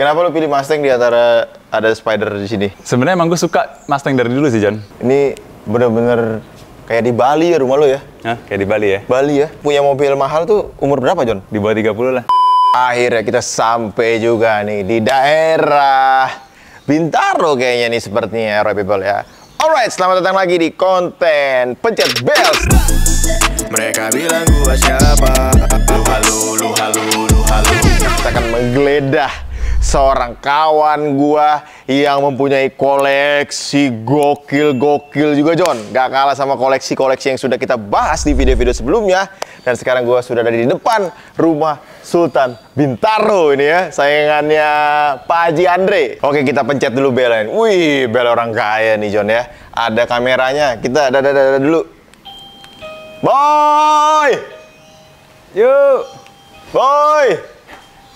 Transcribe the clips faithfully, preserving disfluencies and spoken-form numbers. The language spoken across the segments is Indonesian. Kenapa lu pilih Mustang di antara ada Spider di sini? Sebenarnya emang gue suka Mustang dari dulu sih, John. Ini bener-bener kayak di Bali ya rumah lu ya? Hah? Kayak di Bali ya? Bali ya? Punya mobil mahal tuh umur berapa, John? Di bawah tiga puluh lah. Akhirnya kita sampai juga nih di daerah Bintaro kayaknya nih sepertinya ya, people ya. Alright, selamat datang lagi di konten Pencet Bells. Mereka bilang gua siapa? Lu halu, lu halu, lu halu. Kita akan menggeledah seorang kawan gua yang mempunyai koleksi gokil-gokil juga, John. Gak kalah sama koleksi-koleksi yang sudah kita bahas di video-video sebelumnya. Dan sekarang gua sudah ada di depan rumah Sultan Bintaro ini ya, sayangannya Pak Haji Andre. Oke, kita pencet dulu belnya. Wih, bel orang kaya nih, John ya. Ada kameranya. Kita dadah-dadah dulu. Boy! Yuk! Boy!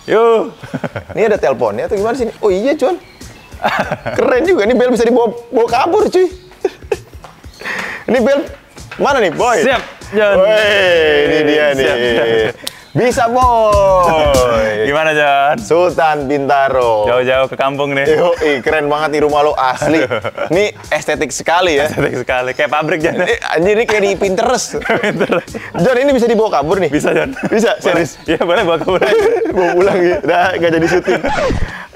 Yo, ini ada teleponnya atau gimana sih? Oh iya, John. Keren juga, ini bel bisa dibawa bawa kabur, cuy. Ini bel mana nih, Boy? Siap, John. Wey, ini dia nih. Siap, siap. Bisa, Boy. Gimana, John? Sultan Bintaro. Jauh-jauh ke kampung nih. Yo, keren banget nih rumah lo asli. Ini estetik sekali ya. Estetik sekali, kayak pabrik, John. Anjir, ini kayak di Pinterest. Pinterest. John, ini bisa dibawa kabur nih? Bisa, John. Bisa, serius. Iya, boleh bawa kabur aja. Bawa pulang gitu. Nah, gak jadi syuting.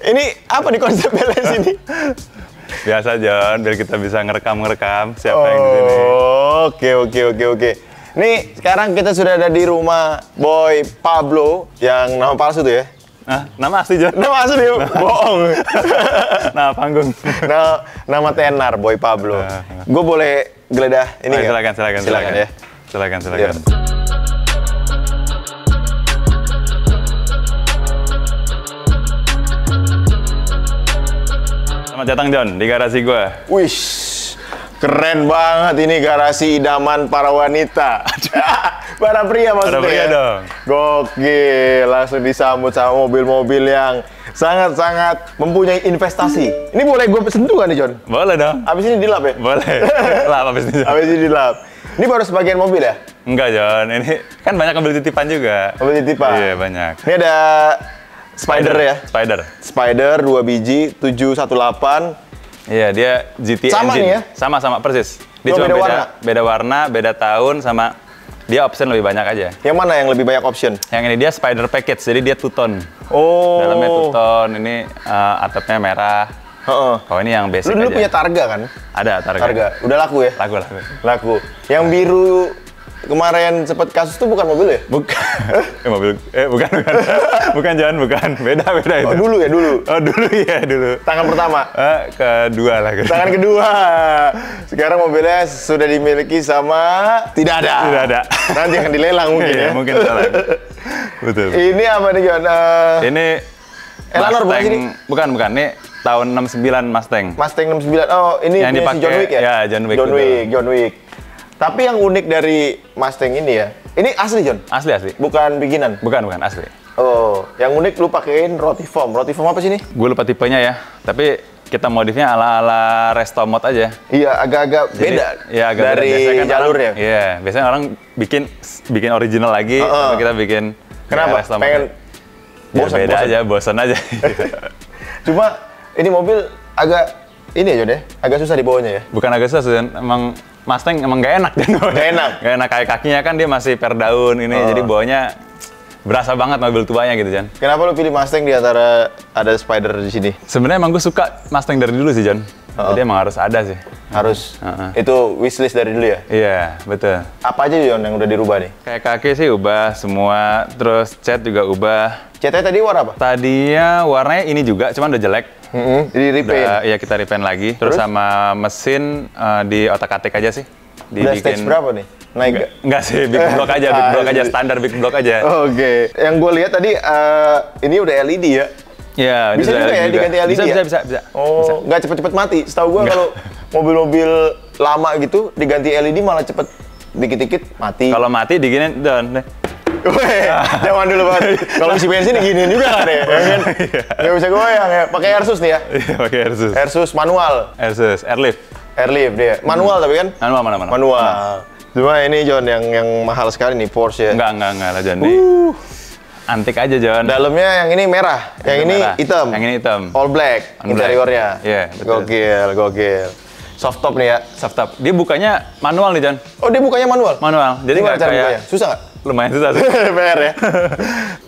Ini apa nih konsep belnya sini? Biasa, John, biar kita bisa ngerekam-ngerekam siapa oh, yang di sini. Oke, oke, oke, oke. Nih, sekarang kita sudah ada di rumah Boy Pablo yang nama palsu tuh ya? Nah, nama asli, John. Nama asli, ya? Bohong. Nah, panggung. Nah, nama tenar Boy Pablo. Nah, nah. Gue boleh geledah ini. Nah, ya? Silakan, silakan, silakan, silakan ya. Silakan, silakan. Ya. Selamat datang, John, di garasi gue. Wih, keren banget ini garasi idaman para wanita. Para pria maksudnya. Para pria dong. Gokil, langsung disambut sama mobil-mobil yang sangat-sangat mempunyai investasi. Ini boleh gue sentuh kan nih, John? Boleh dong. Abis ini dilap ya? Boleh. Lap abis ini. Abis ini dilap. Ini baru sebagian mobil ya? Enggak, John. Ini kan banyak mobil titipan juga. Mobil titipan? Iya, banyak. Ini ada Spider, Spider ya? Spider. Spider dua biji, tujuh satu delapan. Iya, dia G T sama engine. Nih ya? Sama-sama, persis. Dia cuma beda, beda warna? Beda warna, beda tahun, sama dia option lebih banyak aja. Yang mana yang lebih banyak option? Yang ini dia Spider Package, jadi dia two-tone. Oh. Dalamnya two-tone, ini uh, atapnya merah. Uh-uh. Kalau ini yang basic lu, aja. Lu punya targa kan? Ada targa. Targa. Udah laku ya? Laku, laku. Laku. Yang biru kemarin sempet kasus tuh bukan mobil ya? Bukan. Eh, mobil. Eh, bukan, bukan. Bukan, John, bukan. Beda, beda itu. Oh, dulu ya, dulu. Oh, dulu ya, dulu. Tangan pertama? Eh, kedua lah. Kedua. Tangan kedua. Sekarang mobilnya sudah dimiliki sama... Tidak ada. Tidak ada. Nanti akan dilelang mungkin ya? Iya, mungkin dilelang. Betul. Ini apa nih, John? Uh... Ini... Elanor bukan sini? Bukan, bukan. Ini tahun enam sembilan Mustang. Mustang enam sembilan. Oh, ini yang dipakai, si John Wick ya? Ya, John Wick. John Wick, John Wick. Tapi yang unik dari Mustang ini ya, ini asli, John? Asli, asli. Bukan bikinan? Bukan, bukan, asli. Oh, yang unik lu pakein Rotiform. Rotiform apa sih ini? Gue lupa tipenya ya, tapi kita modifnya ala-ala resto mod aja. Iya, agak-agak beda ya, agak dari beda. Kan jalurnya? Orang, iya, biasanya orang bikin bikin original lagi, uh -uh. kita bikin kenapa? Ya, pengen ya, bosan, beda bosan. aja, bosan aja. Cuma ini mobil agak, ini ya, John ya, agak susah dibawanya ya? Bukan agak susah, John. Emang Mustang emang gak enak, John. Gak enak? Gak enak, kayak kakinya kan dia masih per daun ini, oh. Jadi bawahnya berasa banget mobil tuanya gitu, John. Kenapa lu pilih Mustang di antara ada Spider di sini? Sebenarnya emang gue suka Mustang dari dulu sih, John. Oh. Jadi emang harus ada sih. Harus? Uh -huh. Itu wishlist dari dulu ya? Iya, betul. Apa aja, John, yang udah dirubah nih? Kayak kaki sih ubah semua, terus cat juga ubah. Catnya tadi warna apa? Tadinya warnanya ini juga, cuman udah jelek. Mm-hmm. Jadi repaint? Iya, kita repaint lagi. Terus, Terus sama mesin uh, di otak-atik aja sih. Udah stage berapa nih? Naik nggak? Nggak sih, big block aja, big block aja, standar big block aja. Oke, okay. Yang gue lihat tadi, uh, ini udah L E D ya? Iya, bisa juga ya diganti L E D bisa, ya? Bisa, bisa, bisa. Oh, nggak cepet-cepet mati. Setahu gue kalau mobil-mobil lama gitu, diganti L E D malah cepet dikit-dikit mati. Kalau mati, diginiin down. Weh, zaman dulu banget. Kalau isi bensin diginiin juga kan ya, kan? Nggak bisa goyang ya. Pakai airsus nih ya? Iya, pakai airsus. Airsus manual. Airsus, airlift. Airlift dia. Manual tapi kan? Manual, manual, manual. Manual. Cuma ini, John, yang yang mahal sekali nih Porsche ya. Enggak, enggak, enggak lah, John. Uh. Antik aja, John. Dalamnya yang ini merah, yang, yang ini merah. hitam. Yang ini hitam. All black On interiornya. Iya, yeah, betul. Gokil, gokil. Soft top nih ya, soft top. Dia bukanya manual nih, John. Oh, dia bukanya manual? Manual. Jadi nggak kayak... Bukanya? Susah nggak? Lumayan susah. P R ya?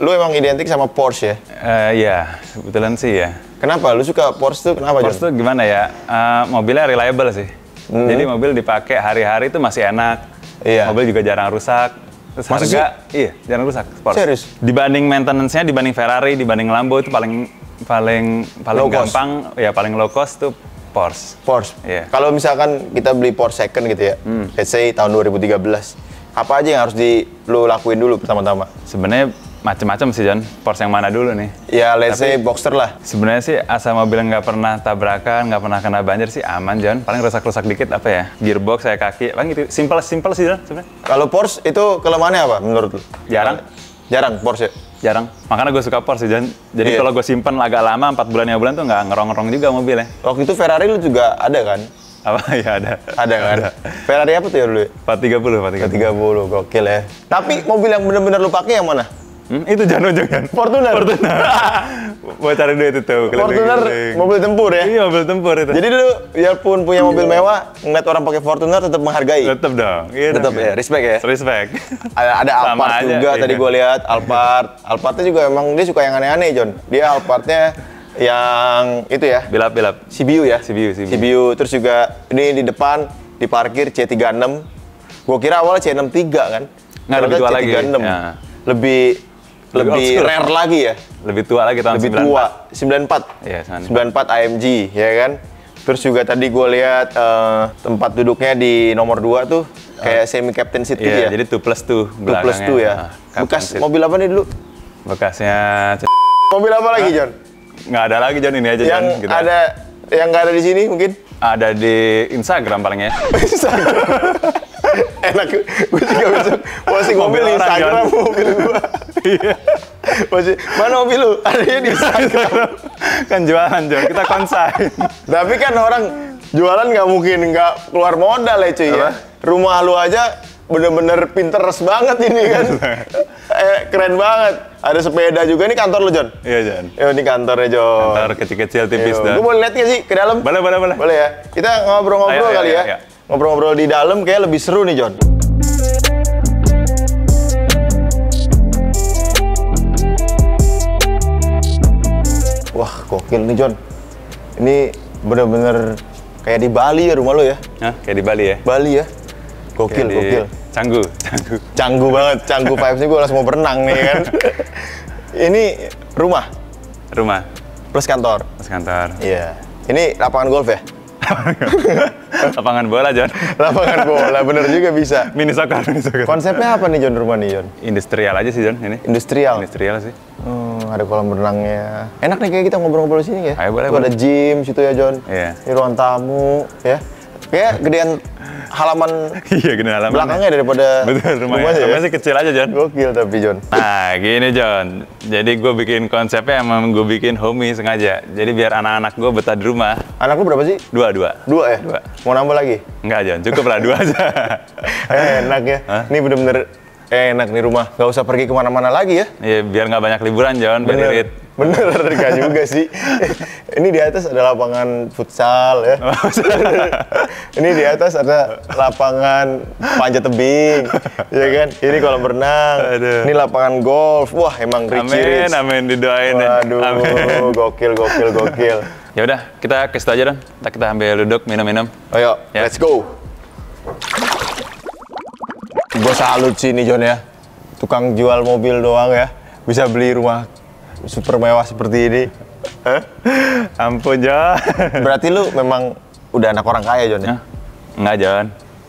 Lu emang identik sama Porsche ya? Uh, iya, kebetulan sih ya. Kenapa? Lu suka Porsche tuh kenapa, John? Porsche tuh gimana ya? Uh, mobilnya reliable sih. Hmm. Jadi mobil dipakai hari-hari tuh masih enak. Iya. Mobil juga jarang rusak. Terus harga, iya, jarang rusak. Porsche. Serius? Dibanding maintenance-nya, dibanding Ferrari, dibanding Lambo itu paling paling paling low gampang, cost. ya paling low cost tuh Porsche. Porsche. Yeah. Kalau misalkan kita beli Porsche second gitu ya, hmm. let's say tahun dua ribu tiga belas, apa aja yang harus di lu lakuin dulu pertama-tama? Sebenarnya macam-macam sih, John. Porsche yang mana dulu nih? Ya, let's Tapi, say Boxster lah. Sebenarnya sih asal mobil nggak pernah tabrakan, nggak pernah kena banjir sih aman, John. Paling rusak-rusak dikit apa ya? Gearbox, saya kaki, paling gitu. Simple-simple sih, John. Sebenarnya. Kalau Porsche itu kelemahannya apa menurut lu? Jarang. Jarang Porsche. Jarang. Makanya gue suka Porsche, John. Jadi yeah. kalau gue simpen agak lama, empat bulan lima bulan tuh nggak ngerong-ngerong juga mobilnya. Waktu itu Ferrari lu juga ada kan? Apa ya ada ada kan ada. Ferrari apa tuh ya dulu? empat tiga nol, empat tiga nol gokil ya. Tapi mobil yang bener-bener lu pakai yang mana? Hmm? Itu jangan ujungkan. Fortuner. Fortuner. Buat cari duit itu tuh. Fortuner mobil tempur ya? Iya, mobil tempur itu. Jadi dulu biarpun punya mobil mewah, ngeliat orang pakai Fortuner tetap menghargai. Tetap dong. Iya, tetap ya. Respect ya. Respect. Ada ada Alphard juga aja, tadi iya. gue lihat Alphard. Alphardnya juga emang dia suka yang aneh-aneh, John. Dia Alphardnya yang itu ya. Bilap-bilap. C B U ya. C B U, C B U. C B U. Terus juga ini di depan di parkir C tiga enam. Gue kira awalnya C enam tiga kan. Nggak lebih tua lagi. Ya. Lebih Lebih, lebih rare lagi ya? Lebih tua lagi tahun sembilan puluh empat. Lebih tua, sembilan puluh empat? Iya, sembilan puluh empat A M G, ya kan? Terus juga tadi gue lihat uh, tempat duduknya di nomor dua tuh kayak semi captain seat gitu ya? Iya, jadi dua plus dua belakangnya. dua plus dua ya? Nah, bekas seat. Mobil apa nih dulu? Bekasnya... Mobil apa lagi, John? Nggak ada lagi, John. Ini aja, John. Yang gitu ada... Yang nggak ada di sini mungkin? Ada di Instagram paling ya. Instagram? Enak, gue juga besok posting mobil di Instagram, John. Mobil gue. Iya. Masih, mana mobil lu? Adanya di Instagram. Kan jualan, John. Kita konsain. Tapi kan orang jualan nggak mungkin nggak keluar modal ya, cuy. Ya? Rumah lu aja bener-bener Pinterest banget ini kan. eh, keren banget. Ada sepeda juga. Ini kantor lu, John? Iya, John. Yo, ini kantornya, John. Kantor kecil-kecil tipis. Gue boleh lihat nggak sih ke dalam? Boleh, boleh, boleh. Boleh ya? Kita ngobrol-ngobrol kali ya. Ngobrol-ngobrol di dalam kayak lebih seru nih, John. Wah, gokil nih, John. Ini bener-bener kayak di Bali ya rumah lo ya? Hah? Kayak di Bali ya? Bali ya? Gokil, di... gokil. Canggu, canggu. Canggu banget, canggu vibes-nya gue langsung mau berenang nih kan. Ini rumah? Rumah. Plus kantor? Plus kantor. Iya. Yeah. Ini lapangan golf ya? Lapangan bola, John. Lapangan bola, bener juga bisa. Mini soccer, mini soccer. Konsepnya apa nih, John, rumah nih, John? Industrial aja sih, John. Ini. Industrial? Industrial sih. Hmm. Ada kolam renangnya. Enak nih kayak kita ngobrol-ngobrol di sini ya. Ayo, boleh, boleh. Ada gym situ ya, John. Iya. Di ruang tamu ya. Kayak gedean halaman. Iya, gedean halaman. Belakangnya ya. Daripada betul, rumahnya. Rumahnya, rumahnya ya. Sih kecil aja, John. Gokil tapi, John. Nah, gini, John. Jadi gue bikin konsepnya emang gue bikin homey sengaja. Jadi biar anak-anak gue betah di rumah. Anak lu berapa sih? Dua, dua. Dua ya? Dua. Mau nambah lagi? Enggak, John. Cukup lah dua aja. eh, enak ya. Hah? Ini bener-bener enak nih rumah, nggak usah pergi kemana-mana lagi ya? Iya, biar nggak banyak liburan, John. Bener, bener, nggak juga sih. Ini di atas ada lapangan futsal ya. Ini di atas ada lapangan panjat tebing, ya kan? Ini kolam renang, aduh. Ini lapangan golf. Wah, emang rich rich. Amin, amin, didoain. Waduh, amin. Gokil, gokil, gokil. Ya udah, kita ke situ aja, Don. Kita, kita ambil duduk, minum-minum. Ayo, ya. Let's go. Gue salut sih nih, John ya. Tukang jual mobil doang ya bisa beli rumah super mewah seperti ini. Ampun, John. Berarti lu memang udah anak orang kaya, John ya? Enggak, John.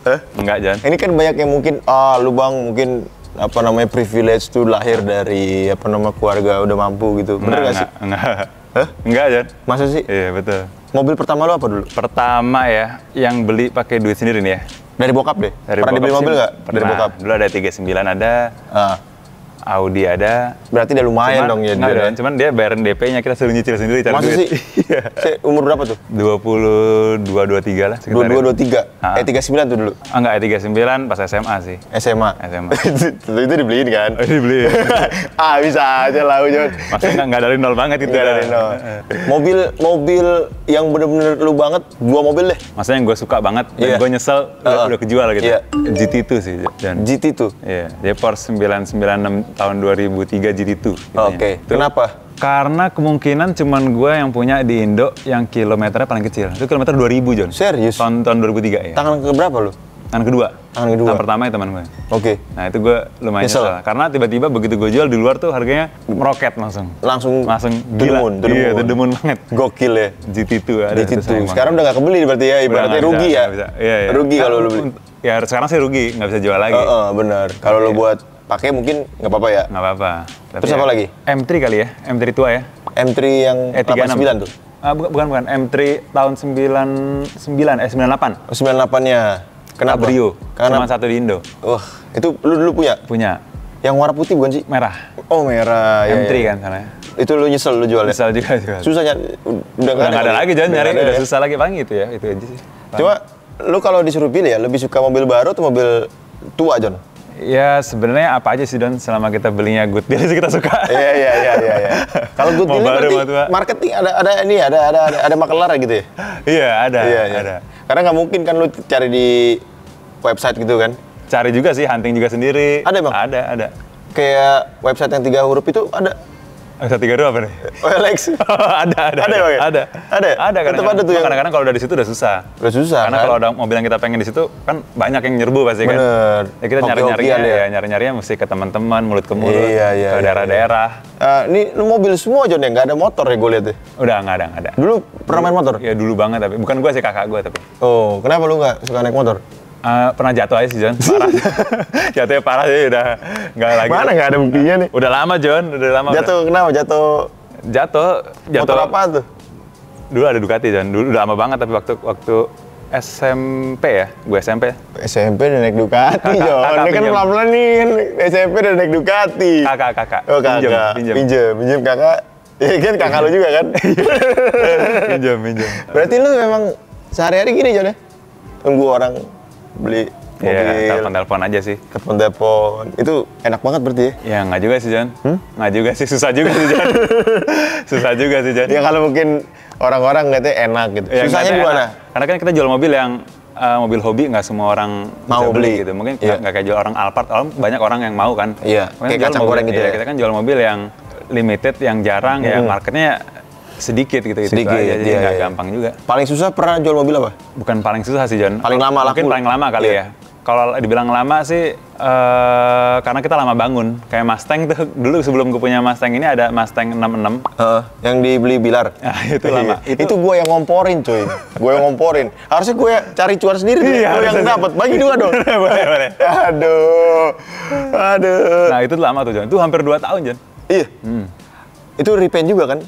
Eh? Enggak, John. Ini kan banyak yang mungkin, ah lu bang mungkin apa namanya privilege tuh lahir dari apa nama keluarga udah mampu gitu. Bener nggak sih? Enggak. Hah? Enggak, John. Masa sih? Iya, betul. Mobil pertama lu apa dulu? Pertama ya, yang beli pakai duit sendiri nih ya. Dari bokap deh? Dari pernah bokap dibeli mobil nggak? Dari bokap. Dulu ada tiga sembilan ada, uh. Audi ada. Berarti udah lumayan cuman, dong ya dia. Dong, cuman dia bayarin D P-nya, kita suruh nyicil sendiri cari Masa duit. Sih? Saya umur berapa tuh? dua puluh dua dua puluh tiga lah sekitar. dua puluh dua dua puluh tiga. Ah. E tiga puluh sembilan tuh dulu. Ah enggak, E tiga puluh sembilan pas S M A sih. S M A. S M A. Itu, itu dibeliin kan? Oh, dibeliin. Ah, bisa aja lah cuman. Maksudnya enggak, enggak dari nol banget itu. Enggak dari nol. Mobil mobil yang bener-bener lu banget, dua mobil deh. Maksudnya yang gue suka banget, yeah. Dan gue nyesel uh -huh. udah kejual gitu. Yeah. G T two sih. Dan G T two. Iya, dia Porsche sembilan sembilan enam tahun dua ribu tiga G T two. Oke, kenapa? Karena kemungkinan cuman gue yang punya di Indo yang kilometernya paling kecil. Itu kilometer dua ribu, John. Serius? Tahun, tahun dua ribu tiga ya. Tangan keberapa lu? Tangan kedua. Tangan kedua? Tangan pertama ya teman gue. Oke. Okay. Nah itu gue lumayan nyesel. Nyesel. Karena tiba-tiba begitu gue jual di luar tuh harganya meroket langsung. Langsung? Langsung gila. Demun, demun. Iya, itu demun banget. Gokil ya. G T two ada. G T two. Sekarang udah gak kebeli berarti ya, ibaratnya rugi bisa, ya? Bisa. Iya, iya. Rugi nah, kalau lu beli. Ya sekarang sih rugi, nggak bisa jual lagi. Iya, uh, uh, benar. Kalau lu buat pakai mungkin nggak apa-apa ya? Nggak apa-apa. Terus apa ya, lagi? M three kali ya? M three tua ya? M three yang delapan sembilan tuh? Ah, bukan, bukan, bukan. M three tahun sembilan sembilan, eh sembilan delapan. Oh, sembilan delapan-nya. Kenapa? Cabrio. Karena cuma satu di Indo. Wah, uh, itu lu dulu punya? Punya. Yang warna putih bukan sih? Merah. Oh, merah. M three ya, ya. Kan karena itu lu nyesel lu jualnya? Nyesel juga, juga. Susah nyari? Udah nggak ada, ada lagi, jangan nyari. Udah susah ya. Lagi, paling gitu ya. Itu aja sih. Paling. Cuma, lu kalau disuruh pilih ya, lebih suka mobil baru atau mobil tua, John? Ya sebenarnya apa aja sih Don, selama kita belinya good deal sih kita suka. Iya iya iya iya. Ya. Kalau good deal berarti marketing ada ada ini ada ada ada, ada makelar gitu ya. Iya ada ya, ya. Ada. Karena nggak mungkin kan lu cari di website gitu kan? Cari juga sih, hunting juga sendiri. Ada bang? Ada ada. Kayak website yang tiga huruf itu ada. Website tiga huruf apa nih? Olex. ada ada. Ada ada. Ada. Ada. Ada kadang-kadang yang... kadang kalau udah di situ udah susah. Udah susah. Karena kan? Kalau ada mobil yang kita pengen di situ kan banyak yang nyerbu pasti kan. Bener. Ya kita nyari-nyarinya ya, ya. nyari-nyarinya mesti ke teman-teman, mulut ke mulut, iya, iya, ke daerah-daerah. Iya, iya. uh, ini lu mobil semua John ya, nggak ada motor ya gue lihat deh. Udah nggak ada, nggak ada. Dulu pernah main motor? Ya dulu banget tapi bukan gue sih, kakak gue tapi. Oh, kenapa lu nggak suka naik motor? Uh, pernah jatuh aja sih John, parah. Jatuhnya parah sih, udah nggak lagi. Mana nggak ada buktinya nih? Udah lama John, udah lama. Jatuh udah. Kenapa jatuh? Jatuh, jatuh. Motor apa tuh? Dulu ada Ducati John, dulu udah lama banget tapi waktu waktu S M P ya, gue S M P. S M P udah naik Ducati kakak, John, kakak, ini pinjem. Kan pelan-pelan nih S M P udah naik Ducati. Kakak, kakak, oh, kakak. Pinjem, pinjem, pinjem, pinjem kakak. Iya kan kakak lu juga kan? Pinjem, pinjem. Berarti lu memang sehari-hari gini John ya? Tunggu orang beli mobil. Ya, telepon-telepon aja sih. Telepon-telepon. Itu enak banget berarti ya? Ya, nggak juga sih, John. Hmm? Nggak juga sih, susah juga sih, John. Susah juga sih, John. Ya, kalau mungkin orang-orang ngeliatnya enak gitu. Ya, susahnya gimana? Karena kan kita jual mobil yang uh, mobil hobi, nggak semua orang mau beli. Beli gitu. Mungkin nggak yeah. kayak jual orang Alphard, banyak orang yang mau kan. Iya, yeah. kayak kacang goreng gitu ya. Kita kan jual mobil yang limited, yang jarang, hmm. yang marketnya sedikit gitu, gitu sedikit, aja, jadi iya, nggak iya. gampang juga. Paling susah pernah jual mobil apa? Bukan paling susah sih John. Paling lama Mungkin laku. paling lama kali iya. ya. Kalau dibilang lama sih, uh, karena kita lama bangun. Kayak Mustang tuh, dulu sebelum gue punya Mustang ini ada Mustang enam enam. Uh, yang dibeli Bilar? Nah, itu iya. lama. Itu, itu gue yang ngomporin cuy, gue yang ngomporin. Harusnya gue cari cuan sendiri, gue iya, yang dapat. Bagi dua dong. Boleh, boleh. Aduh, aduh. Nah itu lama tuh John, itu hampir dua tahun John. Iya? Hmm. Itu repaint juga kan?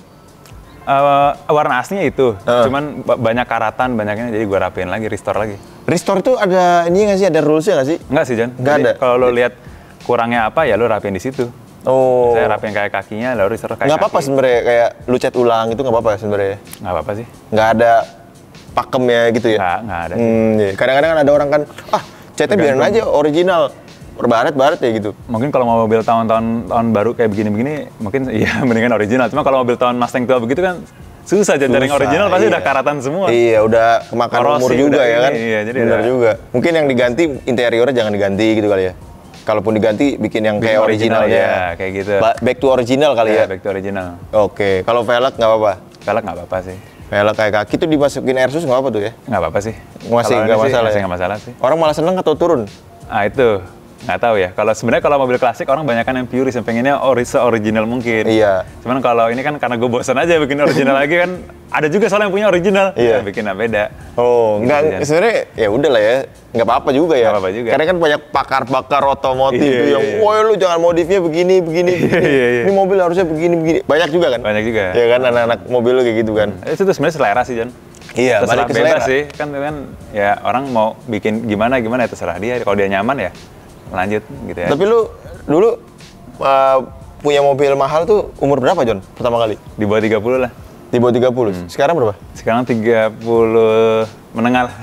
Uh, warna aslinya itu, uh. cuman banyak karatan banyaknya, jadi gue rapiin lagi, restore lagi. Restore tuh ada ini nggak sih, ada rulesnya nggak sih? Nggak sih John. Nggak ada. Kalau lo lihat kurangnya apa ya lo rapiin di situ. Oh. Saya rapiin kayak kakinya, lalu restore kayak. Nggak apa-apa sebenarnya, kayak lu cat ulang itu nggak apa-apa sebenarnya. Nggak apa-apa sih. Nggak ada pakem ya gitu ya. Nggak, nggak ada. Kadang-kadang hmm, iya. ada orang kan, ah catnya biarin aja original. Berbarat-barat ya gitu. Mungkin kalau mau mobil tahun-tahun tahun baru kayak begini-begini, mungkin iya mendingan original. Cuma kalau mobil tahun Mustang tua begitu kan susah jadi original, pasti iya. udah karatan semua. Iya, udah kemakan Rosi, umur juga ya ini, kan. Iya, jadi bener ada. juga. Mungkin yang diganti interiornya jangan diganti gitu kali ya. Kalaupun diganti bikin yang bikin kayak original, original ya. ya, kayak gitu. Back to original kali ya. ya. Back to original. Oke, kalau velg nggak apa-apa. Velg nggak apa-apa sih. Velg kayak kaki tuh dimasukin air sus nggak apa tuh ya? Nggak apa-apa sih. Masih nggak masalah. Masih nggak masalah sih. Orang malah seneng atau turun? Ah itu. Nggak tahu ya, kalau sebenarnya kalau mobil klasik orang banyak kan yang puris, yang pengennya original mungkin. Iya. Cuman kalau ini kan karena gue bosan aja bikin original lagi kan, ada juga soal yang punya original, iya. nah, bikin apa beda. Oh, nggak, sebenarnya ya udah lah ya, nggak apa-apa juga ya. Nggak apa-apa juga. Karena kan banyak pakar-pakar otomotif iya, yang, iya. woi lu jangan modifnya begini, begini, begini. Iya, iya. Ini mobil harusnya begini, begini. Banyak juga kan? Banyak juga. Ya kan, anak-anak mobil lu kayak gitu kan. Itu tuh sebenarnya selera sih, John. Iya, terserah bebas sih. Kan, kan ya orang mau bikin gimana-gimana ya terserah dia, kalau dia nyaman ya lanjut gitu ya. Tapi lu dulu uh, punya mobil mahal tuh umur berapa, John? Pertama kali? Di bawah tiga puluh lah. Di bawah tiga puluh? Hmm. Sekarang berapa? Sekarang tiga puluh menengah lah.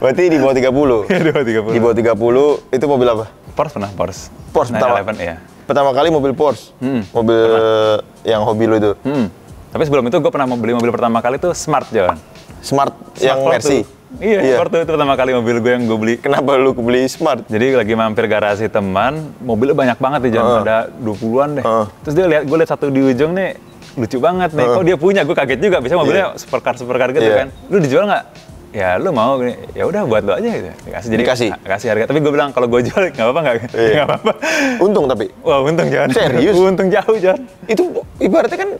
Berarti di bawah tiga puluh? Iya, di bawah tiga puluh. Di bawah tiga puluh, itu mobil apa? Porsche pernah, Porsche. Porsche pertama? Iya. Pertama kali mobil Porsche? Hmm, mobil pernah. Yang hobi lo itu? Hmm. Tapi sebelum itu gue pernah beli mobil pertama kali tuh Smart, John. Smart, Smart yang Mercy? Tuh. Iya, iya. Sport itu pertama kali mobil gue yang gue beli. Kenapa lu beli Smart? Jadi lagi mampir garasi teman, mobilnya banyak banget nih, jangan uh. ada dua puluhan deh. Uh. Terus dia lihat, gue lihat satu di ujung nih, lucu banget nih. Uh. Kok dia punya? Gue kaget juga, bisa mobilnya yeah. supercar-supercar gitu yeah. kan. Lu dijual nggak? Ya lu mau, ya udah buat lu aja gitu. Kasih, jadi kasih kasih harga. Tapi gue bilang kalau gue jual nggak apa-apa, nggak yeah. apa-apa. Untung tapi. Wah untung John. Serius? Untung jauh John. Itu ibaratnya kan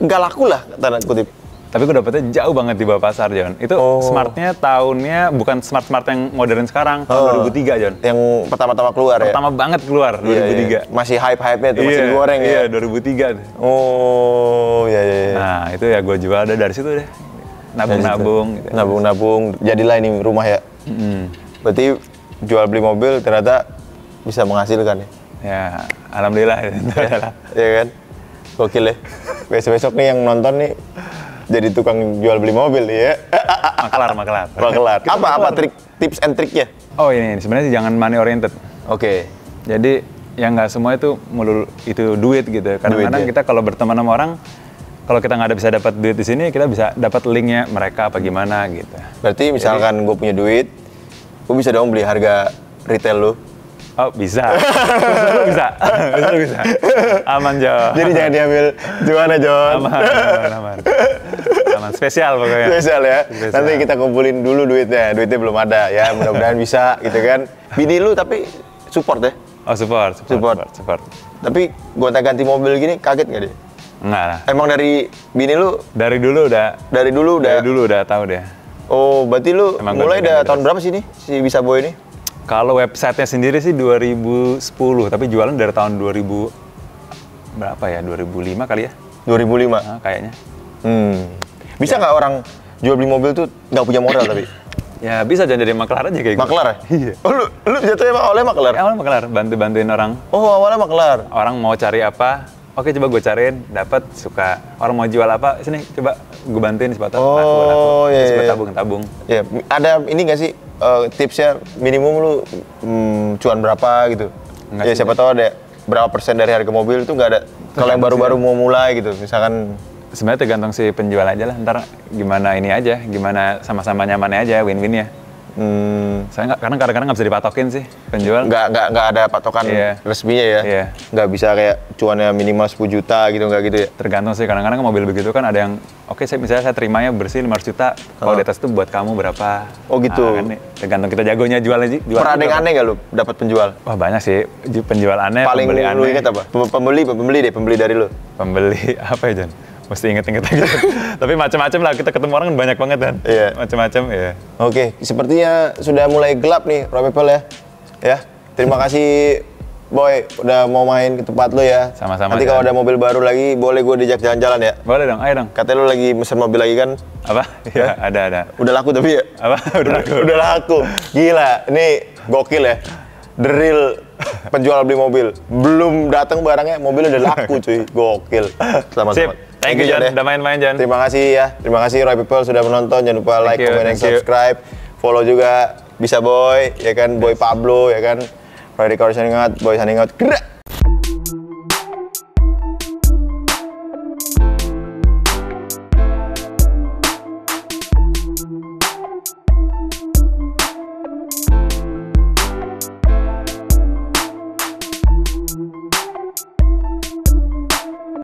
nggak laku lah tanda kutip. Tapi gue dapetnya jauh banget di bawah pasar, John. Itu oh. Smartnya tahunnya bukan Smart-Smart yang modern sekarang, tahun oh. dua ribu tiga, John. Yang pertama-tama keluar pertama ya? Pertama banget keluar, yeah, dua ribu tiga. Yeah. Masih hype-hype-nya tuh, yeah, masih digoreng yeah, ya? Iya, dua ribu tiga. Oh, iya, yeah, iya. Yeah. Nah, itu ya gue jual ada dari situ deh. Nabung-nabung. Gitu. Nabung-nabung, jadilah ini rumah ya? Mm-hmm. Berarti jual beli mobil ternyata bisa menghasilkan ya? Ya, alhamdulillah. Iya ya, kan? Gokil ya? Besok-besok nih yang nonton nih, jadi tukang jual beli mobil ya. Makelar, makelar. Makelar. Apa apa trik tips and triknya? Oh ini, ini. Sebenarnya jangan money oriented. Oke. Okay. Jadi yang nggak semua itu melulu itu duit gitu. Kadang-kadang kita kalau berteman sama orang, kalau kita nggak ada bisa dapat duit di sini, kita bisa dapat linknya mereka apa gimana gitu. Berarti misalkan gue punya duit, gue bisa dong beli harga retail lo. Oh bisa, bisa, bisa, bisa, bisa, aman Jo. Jadi jangan diambil, gimana John? Aman, aman, aman, aman. Spesial pokoknya. Spesial ya. Spesial. Nanti kita kumpulin dulu duitnya, duitnya belum ada ya. Mudah-mudahan bisa, gitu kan. Bini lu tapi support ya? Oh support, support, support. support, support. Tapi gonta-ganti mobil gini kaget nggak dia? Enggak lah. Emang dari bini lu? Dari dulu udah. Dari dulu udah. Dari dulu udah tahu deh. Oh berarti lu emang mulai udah tahun berapa sih nih si Bisa Boy ini? Kalau websitenya sendiri sih dua ribu sepuluh, tapi jualan dari tahun dua ribu berapa ya? dua ribu lima kali ya? dua ribu lima? Nah, kayaknya. Hmm. Bisa nggak ya. Orang jual beli mobil tuh nggak punya modal tapi? Ya bisa, jangan jadi makelar aja kayak gitu. Makelar ya? Iya. Oh lu, lu jatuhnya awalnya makelar? Ya, awalnya makelar, bantu-bantuin orang. Oh awalnya makelar? Orang mau cari apa, oke coba gue cariin, dapat suka. Orang mau jual apa, sini coba gue bantuin sepatu. Oh laku, laku. Iya, iya. Tabung-tabung. Iya, ada ini nggak sih? Uh, tipsnya minimum lu hmm, cuan berapa gitu? Enggak ya sih, siapa ya. Tahu ada berapa persen dari harga mobil itu nggak ada. Kalau yang baru-baru mau mulai gitu, misalkan sebenarnya tergantung si penjual aja lah. Ntar gimana ini aja, gimana sama-sama nyamannya aja, win-win ya. Hmm. Saya nggak, karena kadang-kadang nggak bisa dipatokin sih penjual. Nggak nggak nggak ada patokan yeah. resminya ya. Yeah. Nggak bisa kayak cuannya minimal sepuluh juta gitu nggak gitu ya. Tergantung sih, kadang-kadang mobil begitu kan ada yang oke okay, saya misalnya saya terimanya bersih lima ratus juta, kalau oh. di atas itu buat kamu berapa? Oh gitu. Nah, kan, tergantung kita jagonya jualnya. Jual pernah ada yang aneh nggak lu dapat penjual? Wah banyak sih penjual aneh. Paling pembeli aneh. Paling lu inget apa? Pembeli pembeli deh pembeli dari lu. Pembeli apa ya John? Mesti inget-inget aja. Tapi macam-macam lah, kita ketemu orang banyak banget kan. Iya. Macam-macam ya. Oke, sepertinya sudah mulai gelap nih, Roy People ya. Ya, terima kasih Boy udah mau main ke tempat lo ya. Sama-sama. Nanti kalau ada mobil baru lagi, boleh gue diajak jalan-jalan ya? Boleh dong, ayo dong. Katanya lo lagi mesen mobil lagi kan? Apa? Iya, ada-ada. Udah laku tapi ya? Apa? Udah laku. Udah laku. Gila, ini gokil ya. The real penjual beli mobil. Belum datang barangnya, mobilnya udah laku cuy. Gokil. Selamat-selamat. Thank you John, udah main-main John. Terima kasih ya, terima kasih Roy People sudah menonton. Jangan lupa like, comment, dan subscribe. Follow juga Bisa Boy, ya kan, Boy Pablo, ya kan. Roy Record signing out, Boy signing out.